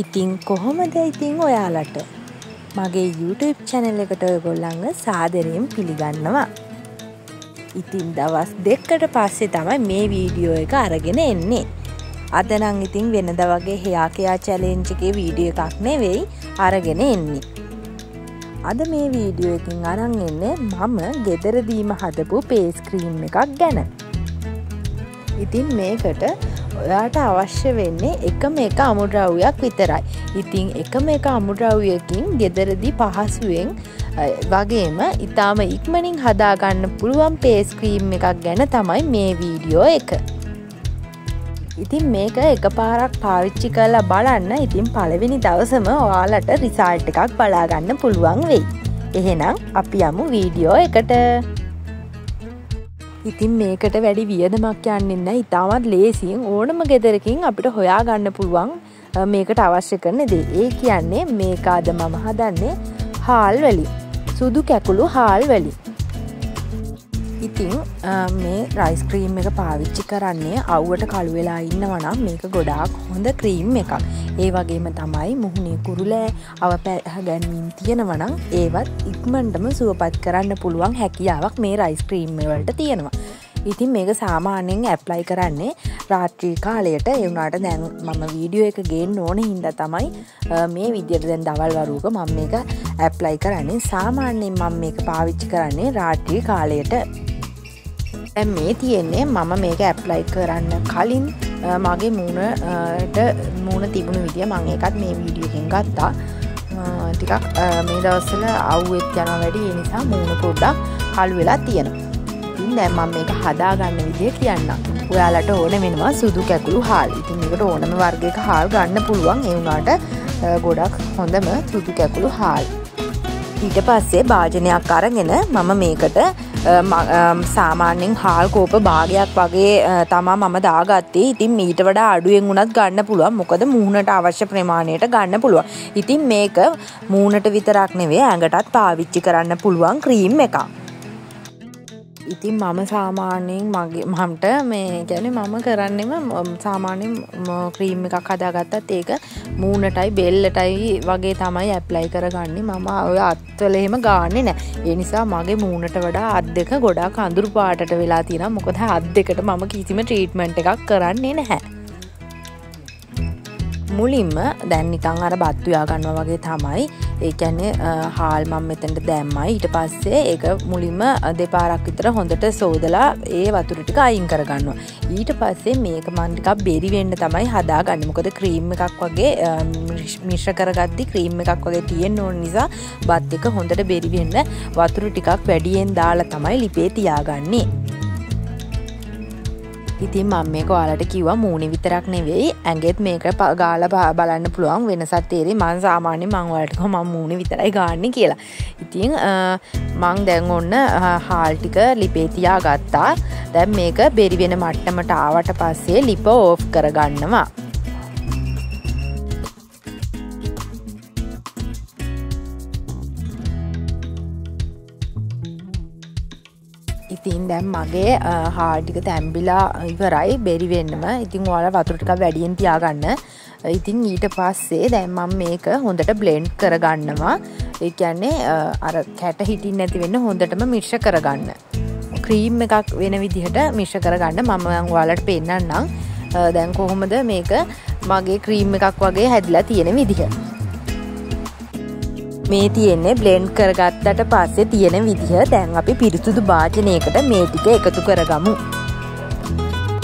ඉතින් කොහොමද ඉතින් ඔයාලට මගේ YouTube channel එකට ඔයගොල්ලන්ව සාදරයෙන් පිළිගන්නවා. ඉතින් දවස් දෙකකට පස්සේ තමයි මේ වීඩියෝ එක අරගෙන එන්නේ. අද නම් ඉතින් වෙනදා වගේ hair care challenge එකේ වීඩියෝ එකක් නෙවෙයි අරගෙන එන්නේ. අද මේ වීඩියෝ එකෙන් අරන් එන්නේ මම ගෙදරදීම හදපු face cream එකක් ගැන. ඉතින් මේකට ඔයාට අවශ්‍ය වෙන්නේ එකම එක අමුද්‍රව්‍යයක් විතරයි. ඉතින් එකම එක අමුද්‍රව්‍යයකින් ගෙදරදී පහසුවෙන් වගේම ඉතාම ඉක්මනින් හදාගන්න පුළුවන් face cream එකක් ගැන තමයි මේ වීඩියෝ එක. ඉතින් මේක එකපාරක් පාවිච්චි කරලා බලන්න. ඉතින් පළවෙනි දවසම ඔයාලට රිසල්ට් එකක් බලා ගන්න පුළුවන් වෙයි. එහෙනම් අපි යමු වීඩියෝ එකට. ඉතින් මේකට වැඩි වියදමක් යන්නේ නැහැ. ඉතාමත් ලේසියෙන් ඕනම ගෙදරකින් අපිට හොයා ගන්න පුළුවන් මේකට අවශ්‍ය කරන දේ. ඒ කියන්නේ මේක අද මම හදන්නේ හාල් වැලි. සුදු කැකුළු හාල් වැලි. ඉතින් මේ රයිස් ක්‍රීම් එක පාවිච්චි කරන්නේ අවුවට කළු වෙලා ඉන්නවා නම් මේක ගොඩාක් හොඳ ක්‍රීම් එකක්. ඒ වගේම තමයි මුහුණේ කුරුලෑ අව පැහැගැන්වීම් තියෙනවා නම් ඒවත් ඉක්මනටම සුවපත් කරන්න පුළුවන් හැකියාවක් මේ රයිස් ක්‍රීම් වලට තියෙනවා. ඉතින් මේක සාමාන්‍යයෙන් ඇප්ලයි කරන්නේ රාත්‍රී කාලයට. ඒ වුණාට දැන් මම වීඩියෝ එක ගේන්න ඕන හින්දා තමයි මේ විදියට දැන් දවල් වරුවක මම මේක ඇප්ලයි කරන්නේ. සාමාන්‍යයෙන් මම මේක පාවිච්චි කරන්නේ රාත්‍රී කාලයට. දැන් මේ තියෙන්නේ මම මේක ඇප්ලයි කරන්න කලින් මගේ මූණ තිබුණු විදිය මම ඒකත් මේ වීඩියෝ එකෙන් ගත්තා. ටිකක් මේ දවස්වල අවුවෙත් යනවා වැඩි. ඒ නිසා මූණ පොඩ්ඩක් කළු වෙලා තියෙනවා. දැන් මම මේක හදාගන්න විදිය කියන්න. ඔයාලට ඕන වෙනවා සුදු කැකුළු හාල්. ඉතින් මේකට ඕනම වර්ගයක හාල් ගන්න පුළුවන්. ඒ වුණාට ගොඩක් හොඳම සුදු කැකුළු හාල්. ඊට පස්සේ භාජනයක් අරගෙන මම මේකට සාමාන්‍යයෙන් හාල් කෝප භාගයක් වගේ තමයි මම දාගත්තේ. ඉතින් ඊට වඩා අඩුවෙන් උනත් ගන්න පුළුවන්. මොකද මූණට අවශ්‍ය ප්‍රමාණයට ගන්න පුළුවන්. ඉතින් මේක මූණට විතරක් නෙවෙයි ඇඟටත් පාවිච්චි කරන්න පුළුවන් ක්‍රීම් එකක්. ඉතින් මම සාමාන්‍යයෙන් මගේ මමට මේ කියන්නේ මම කරන්නෙම සාමාන්‍යයෙන් ක්‍රීම් එකක් හදාගත්තත් ඒක මූණටයි බෙල්ලටයි වගේ තමයි ඇප්ලයි කරගන්නේ. මම ඔය අත්වල එහෙම ගන්නෙ නෑ. ඒ නිසා මගේ මූණට වඩා අත් දෙක ගොඩාක් අඳුරු පාටට වෙලා තියෙනවා. මොකද අත් දෙකට මම කිසිම ට්‍රීට්මන්ට් එකක් කරන්නේ නැහැ. මුලින්ම දැන් නිකන් අර බත් උයා ගන්නවා වගේ තමයි. ඒ කියන්නේ හාල් මම මෙතනට දැම්මයි. ඊට පස්සේ ඒක මුලින්ම දෙපාරක් විතර හොඳට සෝදලා ඒ වතුර ටික අයින් කරගන්නවා. ඊට පස්සේ මේක මම ටිකක් බෙරි වෙන්න තමයි හදාගන්නේ. මොකද ක්‍රීම් එකක් වගේ මිශ්‍ර කරගද්දි ක්‍රීම් එකක් වගේ තියෙන්න ඕන නිසා බත් එක හොඳට බෙරි වෙන්න වතුර ටිකක් වැඩියෙන් දාලා තමයි ලිපේ තියාගන්නේ. ඉතින් මම මේක ඔයාලට කිව්වා මූණේ විතරක් නෙවෙයි ඇඟෙත් මේක ගාලා බලන්න පුළුවන්. වෙනසක් තේරෙයි. මම සාමාන්‍යයෙන් මම ඔයාලට කිව්වා මම මූණේ විතරයි ගන්නෙ කියලා. ඉතින් මම දැන් ඔන්න හාල් ටික ලිපේ තියාගත්තා. දැන් මේක බෙරි වෙන මට්ටමට ආවට පස්සේ ලිප ඕෆ් කරගන්නවා. ඉතින් දැන් මගේ හාල් ටික තැම්බිලා ඉවරයි බෙරි වෙන්නම. ඉතින් ඔයාලා වතුර ටිකක් වැඩියෙන් තියාගන්න. ඉතින් ඊට පස්සේ දැන් මම මේක හොඳට බ්ලෙන්ඩ් කරගන්නවා. ඒ කියන්නේ අර කැට හිටින්නේ නැති වෙන්න හොඳටම මිශ්‍ර කරගන්න. ක්‍රීම් එකක් වෙන විදිහට මිශ්‍ර කරගන්න. මම ඔයාලට පෙන්නන්නම් දැන් කොහොමද මේක මගේ ක්‍රීම් එකක් වගේ හැදිලා තියෙන විදිහ. මේ තියෙන්නේ බ්ලෙන්ඩ් කරගත්තට පස්සේ තියෙන විදිහ. දැන් අපි පිරිසුදු භාජනයකට මේ ටික එකතු කරගමු.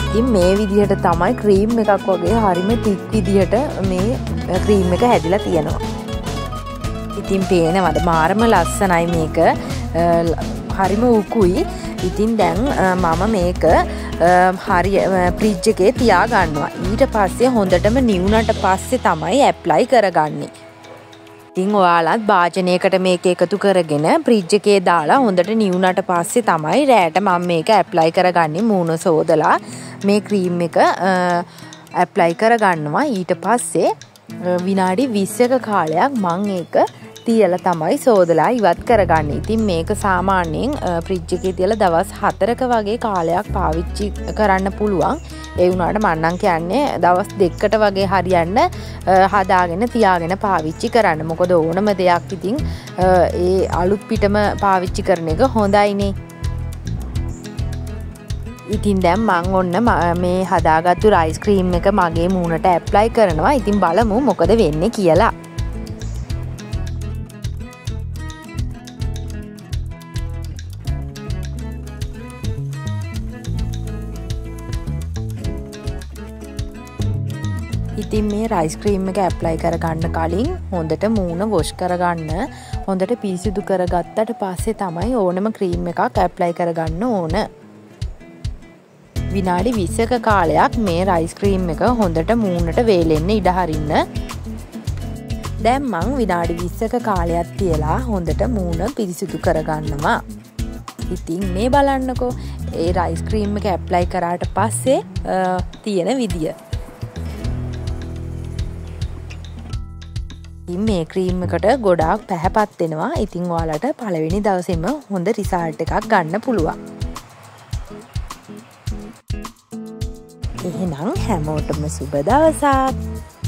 ඉතින් මේ විදිහට තමයි ක්‍රීම් එකක් වගේ හරිම තික් විදිහට මේ ක්‍රීම් එක හැදිලා තියෙනවා. ඉතින් පේනවද මාරම ලස්සනයි මේක. හරිම උකුයි. ඉතින් දැන් මම මේක හරි ෆ්‍රිජ් එකේ තියා ගන්නවා. ඊට පස්සේ හොඳටම නිවුණට පස්සේ තමයි ඇප්ලයි කරගන්නේ. ඉතින් ඔයාලත් භාජනයකට මේක එකතු කරගෙන ෆ්‍රිජ් එකේ දාලා හොඳට නිවුණට පස්සේ තමයි රෑට මම මේක ඇප්ලයි කරගන්නේ. මූණ සෝදලා මේ ක්‍රීම් එක ඇප්ලයි කරගන්නවා. ඊට පස්සේ විනාඩි 20ක කාලයක් මම ඒක තියලා තමයි සෝදලා ඉවත් කරගන්නේ. ඉතින් මේක සාමාන්‍යයෙන් ෆ්‍රිජ් එකේ තියලා දවස් 4ක වගේ කාලයක් පාවිච්චි කරන්න පුළුවන්. ඒ වුණාට මම නම් කියන්නේ දවස් 2කට වගේ හරියන්න හදාගෙන තියාගෙන පාවිච්චි කරන්න. මොකද ඕනම දෙයක් ඉතින් ඒ අලුත් පිටම පාවිච්චි කරන එක හොඳයිනේ. ඉතින් දැන් මම ඔන්න මේ හදාගත්තු රයිස් ක්‍රීම් එක මගේ මූණට ඇප්ලයි කරනවා. ඉතින් බලමු මොකද වෙන්නේ කියලා. ඉතින් මේ රයිස් ක්‍රීම් එක ඇප්ලයි කරගන්න කලින් හොඳට මූණ වොෂ් කරගන්න. හොඳට පිරිසිදු කරගත්තට පස්සේ තමයි ඕනම ක්‍රීම් එකක් ඇප්ලයි කරගන්න ඕන. විනාඩි 20ක කාලයක් මේ රයිස් ක්‍රීම් එක හොඳට මූණට වේලෙන්න ඉඩ හරින්න. දැන් මම විනාඩි 20ක කාලයක් තියලා හොඳට මූණ පිරිසිදු කරගන්නවා. ඉතින් මේ බලන්නකෝ ඒ රයිස් ක්‍රීම් එක ඇප්ලයි කරාට පස්සේ තියෙන විදිය. මේ ක්‍රීම් එකට ගොඩාක් පැහැපත් වෙනවා. ඉතින් ඔයාලට පළවෙනි දවසේම හොඳ රිසල්ට් එකක් ගන්න පුළුවන්. එහෙනම් හැමෝටම සුබ දවසක්.